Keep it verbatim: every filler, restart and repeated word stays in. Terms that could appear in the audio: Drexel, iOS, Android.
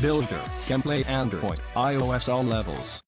Builder can play Android, iOS all levels.